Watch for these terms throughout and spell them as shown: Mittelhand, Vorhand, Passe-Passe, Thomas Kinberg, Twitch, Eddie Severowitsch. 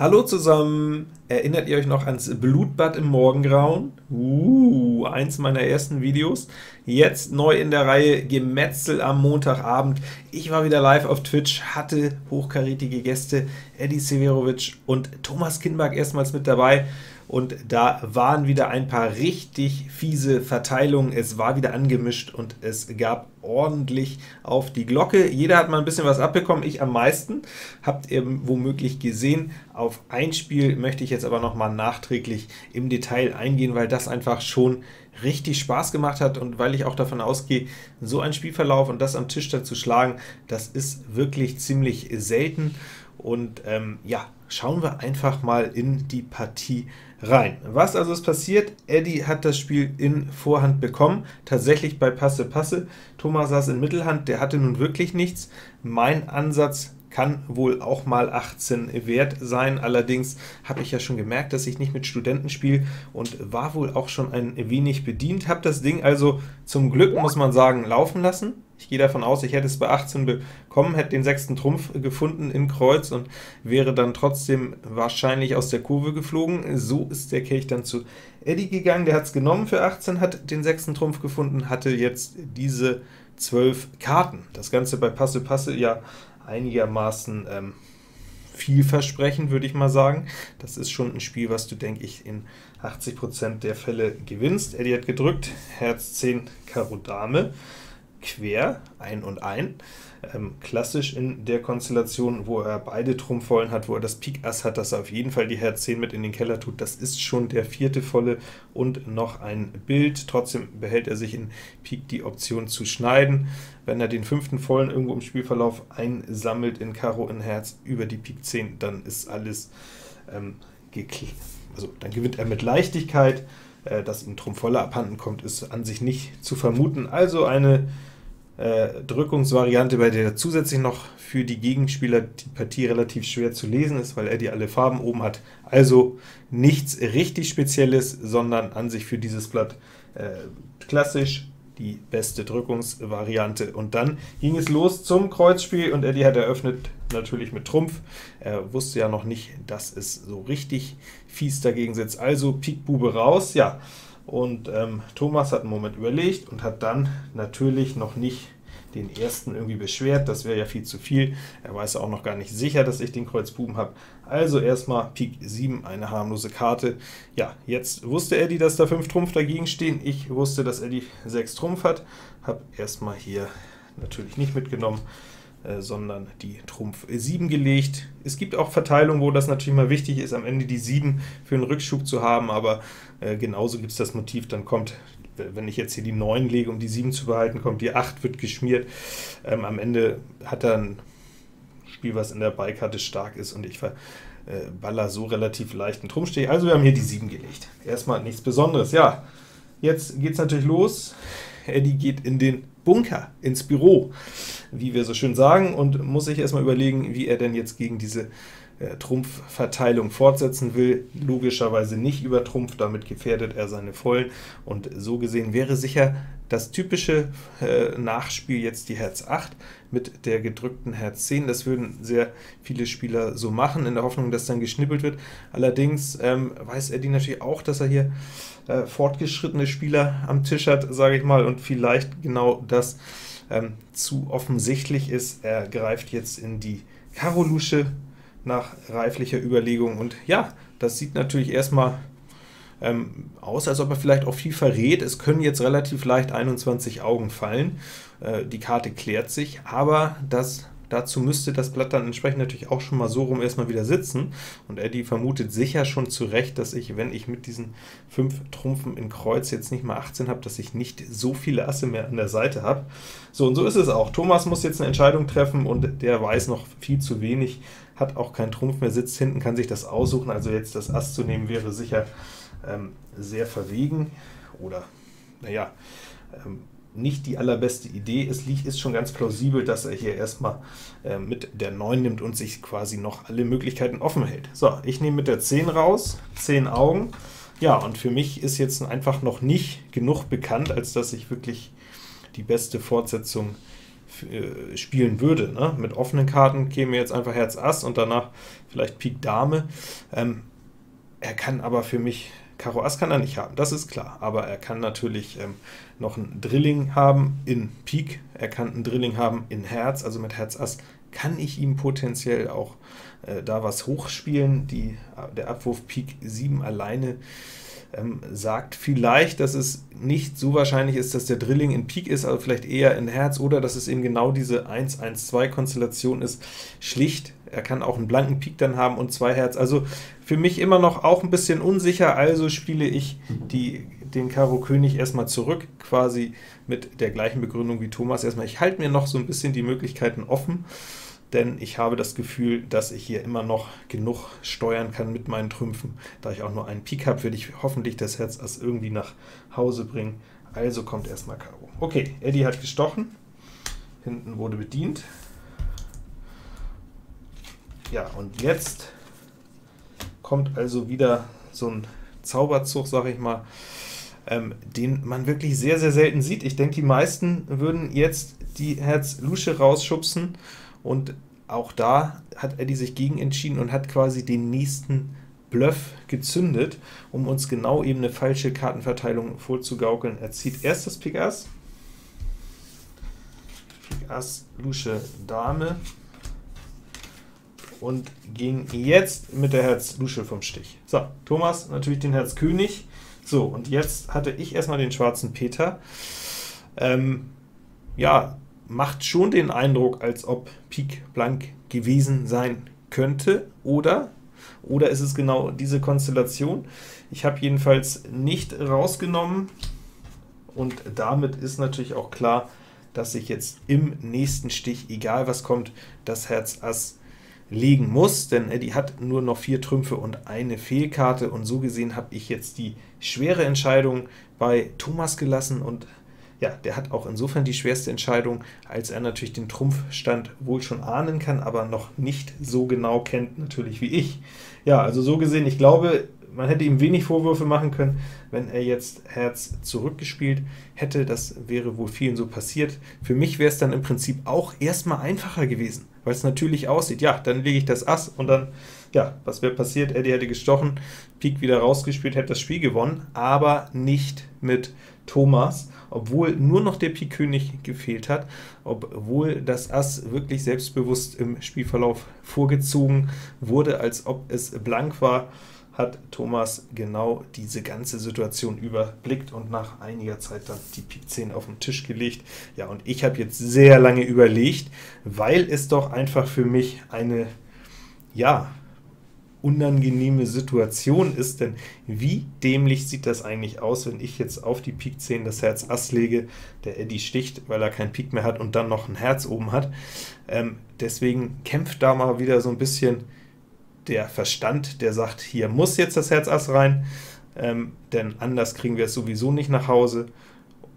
Hallo zusammen! Erinnert ihr euch noch ans Blutbad im Morgengrauen? Eins meiner ersten Videos. Jetzt neu in der Reihe Gemetzel am Montagabend. Ich war wieder live auf Twitch, hatte hochkarätige Gäste, Eddie Severowitsch und Thomas Kinberg erstmals mit dabei. Und da waren wieder ein paar richtig fiese Verteilungen. Es war wieder angemischt und es gab ordentlich auf die Glocke. Jeder hat mal ein bisschen was abbekommen, ich am meisten. Habt ihr womöglich gesehen. Auf ein Spiel möchte ich jetzt aber nochmal nachträglich im Detail eingehen, weil das einfach schon richtig Spaß gemacht hat und weil ich auch davon ausgehe, so einen Spielverlauf und das am Tisch dazu schlagen, das ist wirklich ziemlich selten. Und ja, schauen wir einfach mal in die Partie rein. Was also ist passiert? Eddie hat das Spiel in Vorhand bekommen, tatsächlich bei Passe-Passe. Thomas saß in Mittelhand, der hatte nun wirklich nichts. Mein Ansatz kann wohl auch mal 18 wert sein, allerdings habe ich ja schon gemerkt, dass ich nicht mit Studenten spiele und war wohl auch schon ein wenig bedient. Habe das Ding also zum Glück, muss man sagen, laufen lassen. Ich gehe davon aus, ich hätte es bei 18 bekommen, hätte den sechsten Trumpf gefunden in Kreuz und wäre dann trotzdem wahrscheinlich aus der Kurve geflogen. So ist der Kelch dann zu Eddie gegangen, der hat es genommen für 18, hat den sechsten Trumpf gefunden, hatte jetzt diese 12 Karten. Das Ganze bei Passe-Passe, ja, einigermaßen vielversprechend, würde ich mal sagen. Das ist schon ein Spiel, was du, denke ich, in 80% der Fälle gewinnst. Eddie hat gedrückt, Herz 10, Karo Dame, quer, ein und ein. Klassisch in der Konstellation, wo er beide Trumpfvollen hat, wo er das Pik Ass hat, dass er auf jeden Fall die Herz 10 mit in den Keller tut. Das ist schon der vierte volle und noch ein Bild. Trotzdem behält er sich in Pik die Option zu schneiden. Wenn er den fünften vollen irgendwo im Spielverlauf einsammelt in Karo, in Herz, über die Pik 10, dann ist alles geklärt. Also dann gewinnt er mit Leichtigkeit. Dass ihm Trumpf voller abhanden kommt, ist an sich nicht zu vermuten. Also eine Drückungsvariante, bei der zusätzlich noch für die Gegenspieler die Partie relativ schwer zu lesen ist, weil Eddie alle Farben oben hat. Also nichts richtig Spezielles, sondern an sich für dieses Blatt klassisch die beste Drückungsvariante. Und dann ging es los zum Kreuzspiel und Eddie hat eröffnet natürlich mit Trumpf. Er wusste ja noch nicht, dass es so richtig fies dagegen sitzt. Also Pik Bube raus, ja. Und Thomas hat einen Moment überlegt und hat dann natürlich noch nicht den ersten irgendwie beschwert. Das wäre ja viel zu viel. Er weiß auch noch gar nicht sicher, dass ich den Kreuz Buben habe. Also erstmal Pik 7, eine harmlose Karte. Ja, jetzt wusste Eddie, dass da 5 Trumpf dagegen stehen. Ich wusste, dass Eddie 6 Trumpf hat. Habe erstmal hier natürlich nicht mitgenommen, sondern die Trumpf 7 gelegt. Es gibt auch Verteilungen, wo das natürlich mal wichtig ist, am Ende die 7 für einen Rückschub zu haben, aber genauso gibt es das Motiv, dann kommt, wenn ich jetzt hier die 9 lege, um die 7 zu behalten, kommt die 8, wird geschmiert. Am Ende hat er ein Spiel, was in der Beikarte stark ist, und ich baller so relativ leicht einen Trumpfstich. Also wir haben hier die 7 gelegt. Erstmal nichts Besonderes. Ja, jetzt geht es natürlich los. Eddie geht in den Bunker, ins Büro, wie wir so schön sagen, und muss sich erstmal überlegen, wie er denn jetzt gegen diese Trumpfverteilung fortsetzen will. Logischerweise nicht über Trumpf, damit gefährdet er seine Vollen, und so gesehen wäre sicher das typische Nachspiel jetzt die Herz 8 mit der gedrückten Herz 10. Das würden sehr viele Spieler so machen, in der Hoffnung, dass dann geschnippelt wird. Allerdings weiß Eddie natürlich auch, dass er hier fortgeschrittene Spieler am Tisch hat, sage ich mal, und vielleicht genau das zu offensichtlich ist. Er greift jetzt in die Karolusche nach reiflicher Überlegung, und ja, das sieht natürlich erstmal aus, als ob er vielleicht auch viel verrät. Es können jetzt relativ leicht 21 Augen fallen, die Karte klärt sich, aber dazu müsste das Blatt dann entsprechend natürlich auch schon mal so rum erstmal wieder sitzen, und Eddie vermutet sicher schon zu Recht, dass ich, wenn ich mit diesen 5 Trumpfen in Kreuz jetzt nicht mal 18 habe, dass ich nicht so viele Asse mehr an der Seite habe. So, und so ist es auch. Thomas muss jetzt eine Entscheidung treffen, und der weiß noch viel zu wenig, hat auch keinen Trumpf mehr, sitzt hinten, kann sich das aussuchen, also jetzt das Ass zu nehmen wäre sicher sehr verwegen, oder naja, nicht die allerbeste Idee. Es ist schon ganz plausibel, dass er hier erstmal mit der 9 nimmt und sich quasi noch alle Möglichkeiten offen hält. So, ich nehme mit der 10 raus, 10 Augen. Ja, und für mich ist jetzt einfach noch nicht genug bekannt, als dass ich wirklich die beste Fortsetzung spielen würde. Ne? Mit offenen Karten käme jetzt einfach Herz Ass und danach vielleicht Pik Dame. Er kann aber für mich, Karo Ass kann er nicht haben, das ist klar, aber er kann natürlich noch einen Drilling haben in Pik, er kann einen Drilling haben in Herz, also mit Herz Ass kann ich ihm potenziell auch da was hochspielen. Der Abwurf Pik 7 alleine sagt vielleicht, dass es nicht so wahrscheinlich ist, dass der Drilling in Pik ist, aber vielleicht eher in Herz, oder dass es eben genau diese 1-1-2-Konstellation ist. Schlicht, er kann auch einen blanken Pik dann haben und 2 Herz. Also für mich immer noch auch ein bisschen unsicher, also spiele ich den Karo König erstmal zurück, quasi mit der gleichen Begründung wie Thomas erstmal. Ich halte mir noch so ein bisschen die Möglichkeiten offen, denn ich habe das Gefühl, dass ich hier immer noch genug steuern kann mit meinen Trümpfen. Da ich auch nur einen Pik habe, werde ich hoffentlich das Herz Ass irgendwie nach Hause bringen. Also kommt erstmal Karo. Okay, Eddie hat gestochen, hinten wurde bedient. Ja, und jetzt kommt also wieder so ein Zauberzug, sage ich mal, den man wirklich sehr, sehr selten sieht. Ich denke, die meisten würden jetzt die Herz-Lusche rausschubsen, und auch da hat Eddie sich gegen entschieden und hat quasi den nächsten Bluff gezündet, um uns genau eben eine falsche Kartenverteilung vorzugaukeln. Er zieht erst das Pik Ass, Pik Ass, Lusche, Dame, und ging jetzt mit der Herz Lusche vom Stich. So, Thomas natürlich den Herz König. So, und jetzt hatte ich erstmal den schwarzen Peter. Ja, macht schon den Eindruck, als ob Pik blank gewesen sein könnte, oder ist es genau diese Konstellation? Ich habe jedenfalls nicht rausgenommen, und damit ist natürlich auch klar, dass ich jetzt im nächsten Stich, egal was kommt, das Herz Ass legen muss, denn Eddie hat nur noch 4 Trümpfe und eine Fehlkarte, und so gesehen habe ich jetzt die schwere Entscheidung bei Thomas gelassen, und ja, der hat auch insofern die schwerste Entscheidung, als er natürlich den Trumpfstand wohl schon ahnen kann, aber noch nicht so genau kennt, natürlich, wie ich. Ja, also so gesehen, ich glaube, man hätte ihm wenig Vorwürfe machen können, wenn er jetzt Herz zurückgespielt hätte. Das wäre wohl vielen so passiert. Für mich wäre es dann im Prinzip auch erstmal einfacher gewesen, weil es natürlich aussieht, ja, dann lege ich das Ass und dann, ja, was wäre passiert? Eddie hätte gestochen, Pik wieder rausgespielt, hätte das Spiel gewonnen, aber nicht mit Thomas, obwohl nur noch der Pik König gefehlt hat, obwohl das Ass wirklich selbstbewusst im Spielverlauf vorgezogen wurde, als ob es blank war, hat Thomas genau diese ganze Situation überblickt und nach einiger Zeit dann die Pik 10 auf den Tisch gelegt. Ja, und ich habe jetzt sehr lange überlegt, weil es doch einfach für mich eine, ja, unangenehme Situation ist, denn wie dämlich sieht das eigentlich aus, wenn ich jetzt auf die Pik 10 das Herz Ass lege, der Eddie sticht, weil er kein Pik mehr hat und dann noch ein Herz oben hat. Deswegen kämpft da mal wieder so ein bisschen der Verstand, der sagt, hier muss jetzt das Herz Ass rein, denn anders kriegen wir es sowieso nicht nach Hause.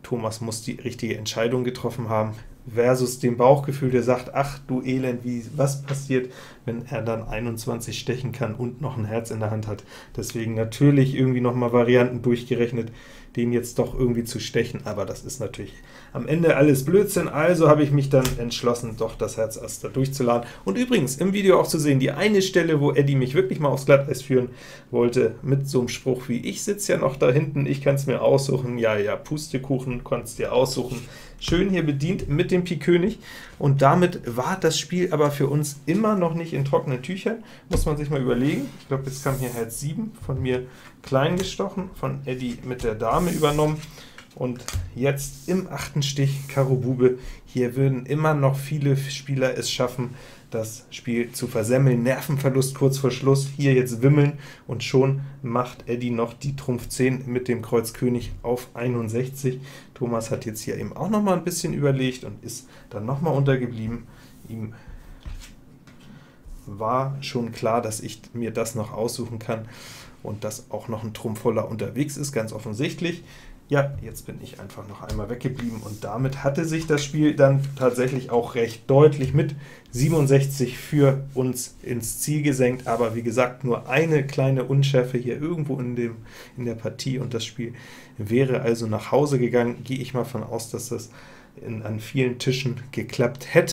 Thomas muss die richtige Entscheidung getroffen haben, versus dem Bauchgefühl, der sagt, ach du Elend, was passiert, wenn er dann 21 stechen kann und noch ein Herz in der Hand hat. Deswegen natürlich irgendwie nochmal Varianten durchgerechnet, den jetzt doch irgendwie zu stechen, aber das ist natürlich am Ende alles Blödsinn, also habe ich mich dann entschlossen, doch das Herz Ass da durchzuladen. Und übrigens, im Video auch zu sehen, die eine Stelle, wo Eddie mich wirklich mal aufs Glatteis führen wollte, mit so einem Spruch wie, ich sitze ja noch da hinten, ich kann es mir aussuchen, ja, ja, Pustekuchen, konntest dir aussuchen. Schön hier bedient mit dem Pik König, und damit war das Spiel aber für uns immer noch nicht in trockenen Tüchern, muss man sich mal überlegen. Ich glaube, jetzt kam hier Herz 7, von mir klein gestochen, von Eddie mit der Dame übernommen, und jetzt im 8. Stich Karo Bube. Hier würden immer noch viele Spieler es schaffen, das Spiel zu versemmeln. Nervenverlust kurz vor Schluss, hier jetzt wimmeln, und schon macht Eddie noch die Trumpf 10 mit dem Kreuz König auf 61. Thomas hat jetzt hier eben auch noch mal ein bisschen überlegt und ist dann noch mal untergeblieben. Ihm war schon klar, dass ich mir das noch aussuchen kann und dass auch noch ein Trumpf voller unterwegs ist, ganz offensichtlich. Ja, jetzt bin ich einfach noch einmal weggeblieben, und damit hatte sich das Spiel dann tatsächlich auch recht deutlich mit 67 für uns ins Ziel gesenkt, aber wie gesagt, nur eine kleine Unschärfe hier irgendwo in der Partie, und das Spiel wäre also nach Hause gegangen. Gehe ich mal von aus, dass das an vielen Tischen geklappt hätte.